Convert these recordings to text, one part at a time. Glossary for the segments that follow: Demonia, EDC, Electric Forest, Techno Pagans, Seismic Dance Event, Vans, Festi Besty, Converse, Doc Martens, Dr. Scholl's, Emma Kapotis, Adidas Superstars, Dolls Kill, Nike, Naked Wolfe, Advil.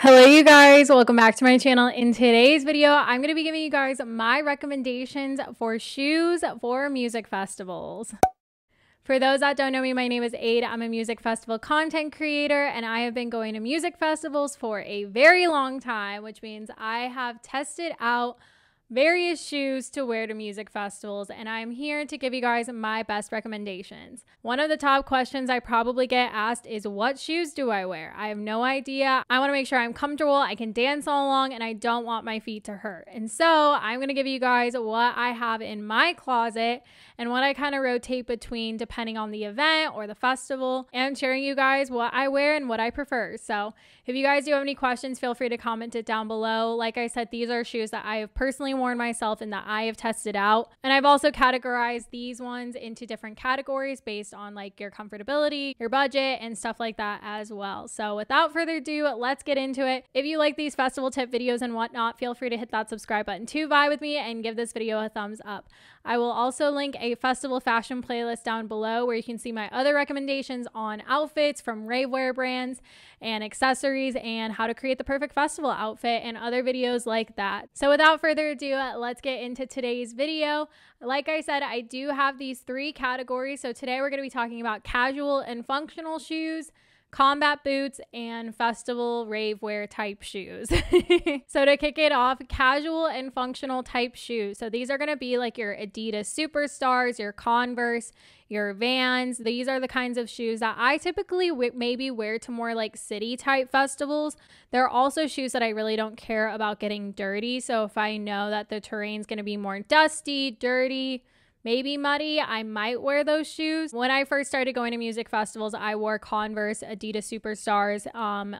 Hello you guys, welcome back to my channel. In today's video I'm going to be giving you guys my recommendations for shoes for music festivals. For those that don't know me, my name is Aid. I'm a music festival content creator and I have been going to music festivals for a very long time, which means I have tested out various shoes to wear to music festivals, and I'm here to give you guys my best recommendations. One of the top questions I probably get asked is, what shoes do I wear? I have no idea. I want to make sure I'm comfortable, I can dance all along, and I don't want my feet to hurt. And so I'm going to give you guys what I have in my closet and what I kind of rotate between depending on the event or the festival, and sharing you guys what I wear and what I prefer. So if you guys do have any questions, feel free to comment it down below. Like I said, these are shoes that I have personally worn myself and that I have tested out, and I've also categorized these ones into different categories based on like your comfortability, your budget, and stuff like that as well. So without further ado, let's get into it. If you like these festival tip videos and whatnot, feel free to hit that subscribe button to vibe with me and give this video a thumbs up. I will also link a festival fashion playlist down below where you can see my other recommendations on outfits from ravewear brands and accessories and how to create the perfect festival outfit and other videos like that. So without further ado, let's get into today's video. Like I said, I do have these three categories. So today we're going to be talking about casual and functional shoes, combat boots, and festival ravewear type shoes. So to kick it off, casual and functional type shoes. So these are going to be like your Adidas Superstars, your Converse, your Vans. These are the kinds of shoes that I typically maybe wear to more like city type festivals. They're also shoes that I really don't care about getting dirty. So if I know that the terrain's going to be more dusty, dirty, maybe muddy, I might wear those shoes. When I first started going to music festivals, I wore Converse, Adidas Superstars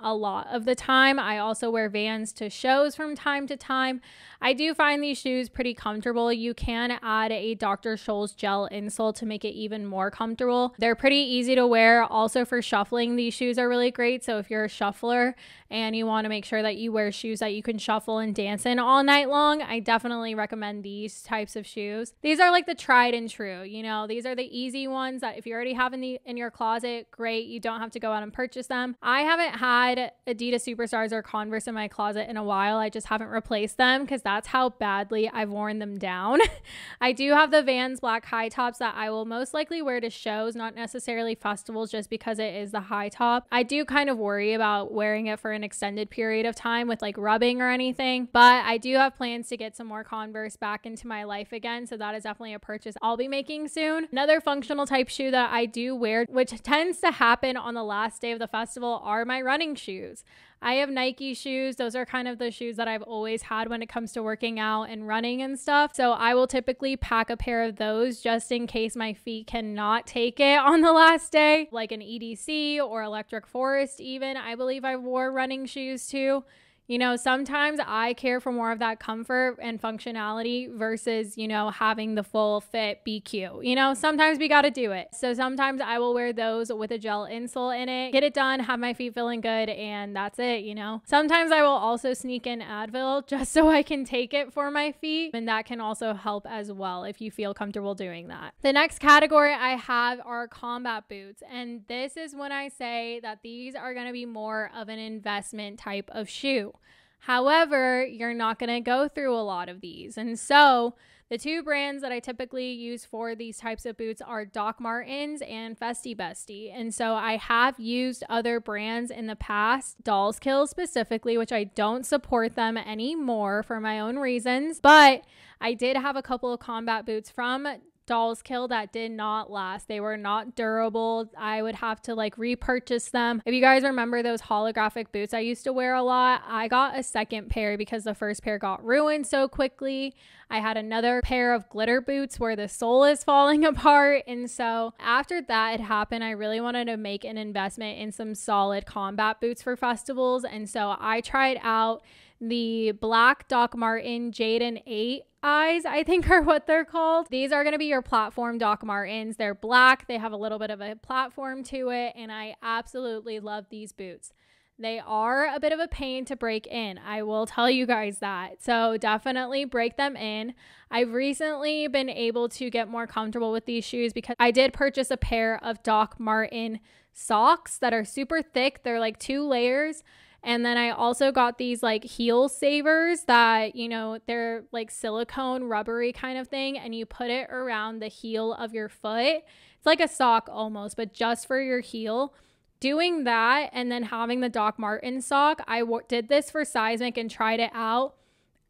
a lot of the time. I also wear Vans to shows from time to time. I do find these shoes pretty comfortable. You can add a Dr. Scholl's gel insole to make it even more comfortable. They're pretty easy to wear. Also for shuffling, these shoes are really great. So if you're a shuffler and you want to make sure that you wear shoes that you can shuffle and dance in all night long, I definitely recommend these types of shoes. These are like the tried and true, you know, these are the easy ones that if you already have in your closet, great, you don't have to go out and purchase them. I haven't had Adidas Superstars or Converse in my closet in a while. I just haven't replaced them because that's how badly I've worn them down. I do have the Vans black high tops that I will most likely wear to shows, not necessarily festivals, just because it is the high top. I do kind of worry about wearing it for an extended period of time with like rubbing or anything, but I do have plans to get some more Converse back into my life again, so that is definitely a purchase I'll be making soon. Another functional type shoe that I do wear, which tends to happen on the last day of the festival, are my running shoes. I have Nike shoes. Those are kind of the shoes that I've always had when it comes to working out and running and stuff. So I will typically pack a pair of those just in case my feet cannot take it on the last day, like an EDC or Electric Forest even. I believe I wore running shoes too. You know, sometimes I care for more of that comfort and functionality versus, you know, having the full fit BQ. You know, sometimes we got to do it. So sometimes I will wear those with a gel insole in it, get it done, have my feet feeling good, and that's it, you know. Sometimes I will also sneak in Advil just so I can take it for my feet, and that can also help as well if you feel comfortable doing that. The next category I have are combat boots, and this is when I say that these are going to be more of an investment type of shoe. However, you're not going to go through a lot of these. And so the two brands that I typically use for these types of boots are Doc Martens and Festi Besty. And so I have used other brands in the past, Dolls Kill specifically, which I don't support them anymore for my own reasons. But I did have a couple of combat boots from Dolls Kill that did not last. They were not durable. I would have to like repurchase them. If you guys remember those holographic boots I used to wear a lot, I got a second pair because the first pair got ruined so quickly. I had another pair of glitter boots where the sole is falling apart. And so after that had happened, I really wanted to make an investment in some solid combat boots for festivals. And so I tried out the black Doc Marten Jade and 8 eyes, I think are what they're called. These are going to be your platform Doc Martens. They're black. They have a little bit of a platform to it, and I absolutely love these boots. They are a bit of a pain to break in. I will tell you guys that. So definitely break them in. I've recently been able to get more comfortable with these shoes because I did purchase a pair of Doc Marten socks that are super thick. They're like 2 layers. And then I also got these like heel savers that, you know, they're like silicone rubbery kind of thing, and you put it around the heel of your foot. It's like a sock almost, but just for your heel. Doing that and then having the Doc Martens sock, I did this for Seismic and tried it out.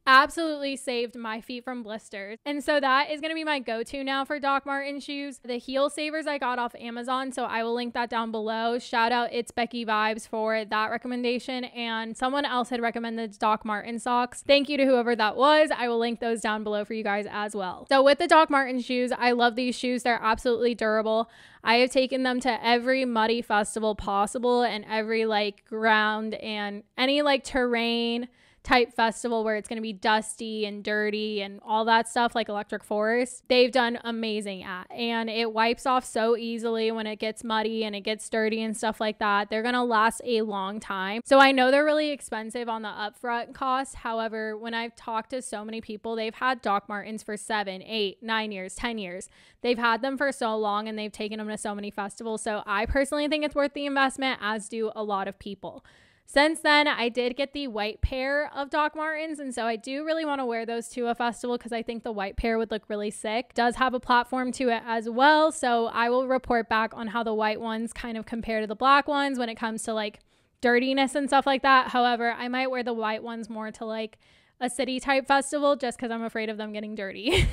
Absolutely saved my feet from blisters. And so that is going to be my go-to now for Doc Martens shoes. The heel savers I got off Amazon, so I will link that down below. Shout out It's Becky Vibes for that recommendation. And someone else had recommended Doc Martens socks. Thank you to whoever that was. I will link those down below for you guys as well. So with the Doc Martens shoes, I love these shoes. They're absolutely durable. I have taken them to every muddy festival possible and every like ground and any like terrain type festival where it's going to be dusty and dirty and all that stuff, like Electric Forest, they've done amazing at. And it wipes off so easily when it gets muddy and it gets dirty and stuff like that. They're going to last a long time. So I know they're really expensive on the upfront cost. However, when I've talked to so many people, they've had Doc Martens for 7, 8, 9 years, 10 years. They've had them for so long and they've taken them to so many festivals. So I personally think it's worth the investment, as do a lot of people. Since then, I did get the white pair of Doc Martens, and so I do really want to wear those to a festival because I think the white pair would look really sick. It does have a platform to it as well, so I will report back on how the white ones kind of compare to the black ones when it comes to like dirtiness and stuff like that. However, I might wear the white ones more to like a city type festival just because I'm afraid of them getting dirty.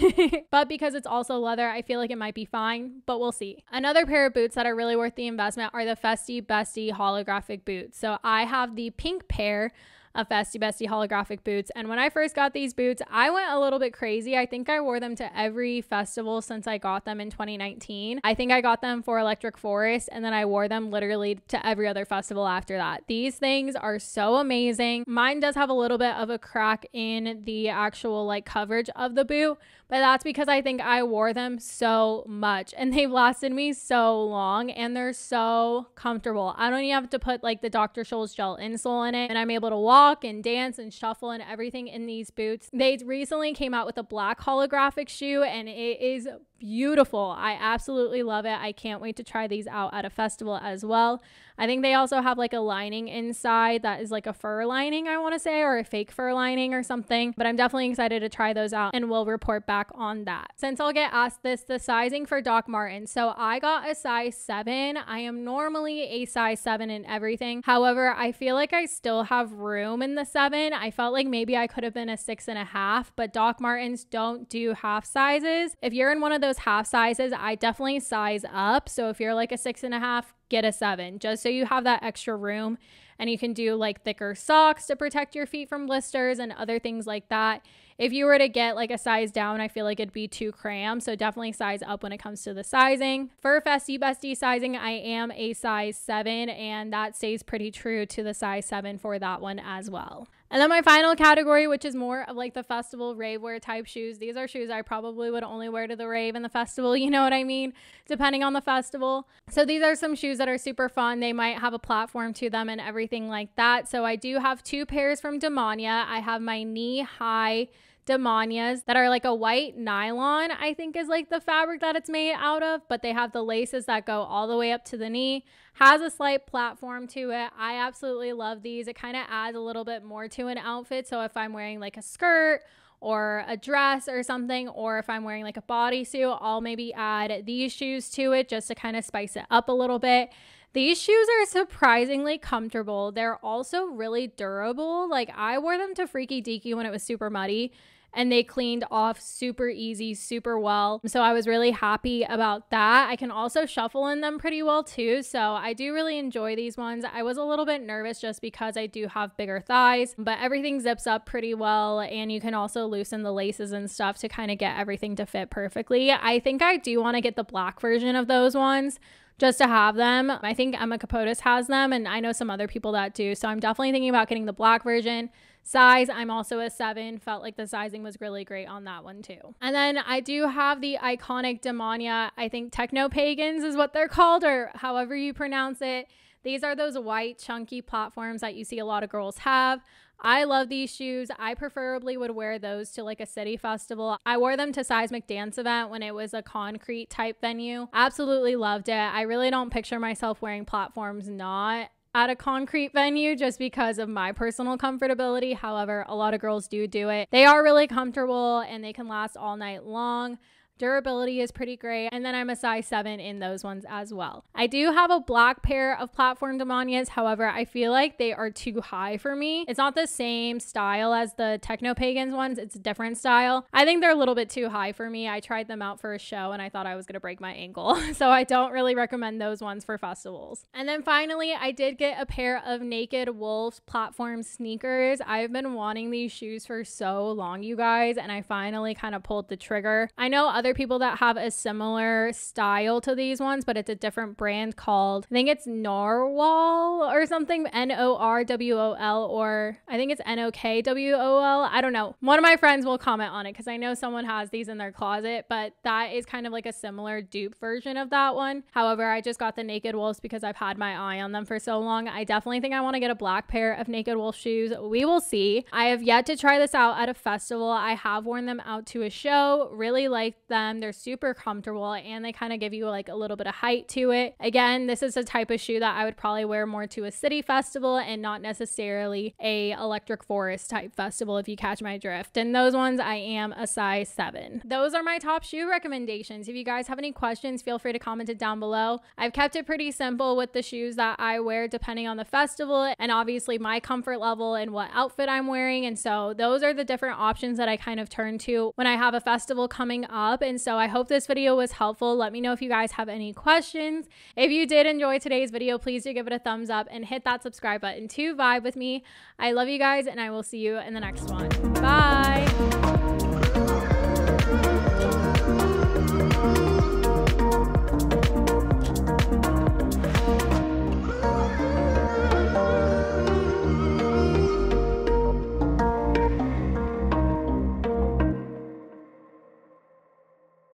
But because it's also leather, I feel like it might be fine, but we'll see. Another pair of boots that are really worth the investment are the Festi Besty holographic boots. So I have the pink pair of Festi Besty holographic boots, and when I first got these boots, I went a little bit crazy. I think I wore them to every festival since I got them in 2019. I think I got them for Electric Forest, and then I wore them literally to every other festival after that. These things are so amazing. Mine does have a little bit of a crack in the actual like coverage of the boot, but that's because I think I wore them so much and they've lasted me so long, and they're so comfortable. I don't even have to put like the Dr. Scholl's gel insole in it, and I'm able to walk and dance and shuffle and everything in these boots. They recently came out with a black holographic shoe, and it is beautiful. I absolutely love it. I can't wait to try these out at a festival as well. I think they also have like a lining inside that is like a fur lining, I want to say, or a fake fur lining or something, but I'm definitely excited to try those out and we'll report back on that. Since I'll get asked this, the sizing for Doc Martens. So I got a size 7. I am normally a size 7 in everything. However, I feel like I still have room in the 7. I felt like maybe I could have been a 6.5, but Doc Martens don't do half sizes. If you're in one of those half sizes, I definitely size up. So if you're like a 6.5, get a 7, just so you have that extra room, and you can do like thicker socks to protect your feet from blisters and other things like that. If you were to get like a size down, I feel like it'd be too cramped. So definitely size up when it comes to the sizing. For Festi Besty sizing, I am a size 7, and that stays pretty true to the size 7 for that one as well. And then my final category, which is more of like the festival rave wear type shoes. These are shoes I probably would only wear to the rave and the festival, you know what I mean? Depending on the festival. So these are some shoes that are super fun. They might have a platform to them and everything like that. So I do have 2 pairs from Demonia. I have my knee-high Demonias that are like a white nylon, I think is like the fabric that it's made out of, but they have the laces that go all the way up to the knee. Has a slight platform to it. I absolutely love these. It kind of adds a little bit more to an outfit. So if I'm wearing like a skirt or a dress or something, or if I'm wearing like a bodysuit, I'll maybe add these shoes to it just to kind of spice it up a little bit. These shoes are surprisingly comfortable. They're also really durable. Like I wore them to Freaky Deaky when it was super muddy, and they cleaned off super easy, super well. So I was really happy about that. I can also shuffle in them pretty well too. So I do really enjoy these ones. I was a little bit nervous just because I do have bigger thighs, but everything zips up pretty well. And you can also loosen the laces and stuff to kind of get everything to fit perfectly. I think I do want to get the black version of those ones just to have them. I think Emma Kapotis has them, and I know some other people that do. So I'm definitely thinking about getting the black version. Size, I'm also a 7. Felt like the sizing was really great on that one too. And then I do have the iconic Demonia, I think Techno Pagans is what they're called, or however you pronounce it. These are those white chunky platforms that you see a lot of girls have. I love these shoes. I preferably would wear those to like a city festival. I wore them to Seismic Dance Event when it was a concrete type venue. Absolutely loved it. I really don't picture myself wearing platforms not at a concrete venue just because of my personal comfortability. However, a lot of girls do it. They are really comfortable and they can last all night long. Durability is pretty great. And then I'm a size 7 in those ones as well. I do have a black pair of platform Demonias. However, I feel like they are too high for me. It's not the same style as the Techno Pagans ones. It's a different style. I think they're a little bit too high for me. I tried them out for a show and I thought I was going to break my ankle. So I don't really recommend those ones for festivals. And then finally, I did get a pair of Naked Wolfe platform sneakers. I've been wanting these shoes for so long, you guys, and I finally kind of pulled the trigger. I know other people that have a similar style to these ones, but it's a different brand called, I think it's Norwol or something, N-O-R-W-O-L, or I think it's N-O-K-W-O-L. I don't know. One of my friends will comment on it because I know someone has these in their closet, but that is kind of like a similar dupe version of that one. However, I just got the Naked Wolves because I've had my eye on them for so long. I definitely think I want to get a black pair of Naked Wolf shoes. We will see. I have yet to try this out at a festival. I have worn them out to a show. Really like them. They're super comfortable and they kind of give you like a little bit of height to it. Again, this is the type of shoe that I would probably wear more to a city festival and not necessarily a Electric Forest type festival, if you catch my drift. And those ones, I am a size 7. Those are my top shoe recommendations. If you guys have any questions, feel free to comment it down below. I've kept it pretty simple with the shoes that I wear depending on the festival and obviously my comfort level and what outfit I'm wearing. And so those are the different options that I kind of turn to when I have a festival coming up. And so I hope this video was helpful. Let me know if you guys have any questions. If you did enjoy today's video, please do give it a thumbs up and hit that subscribe button to vibe with me. I love you guys and I will see you in the next one. Bye.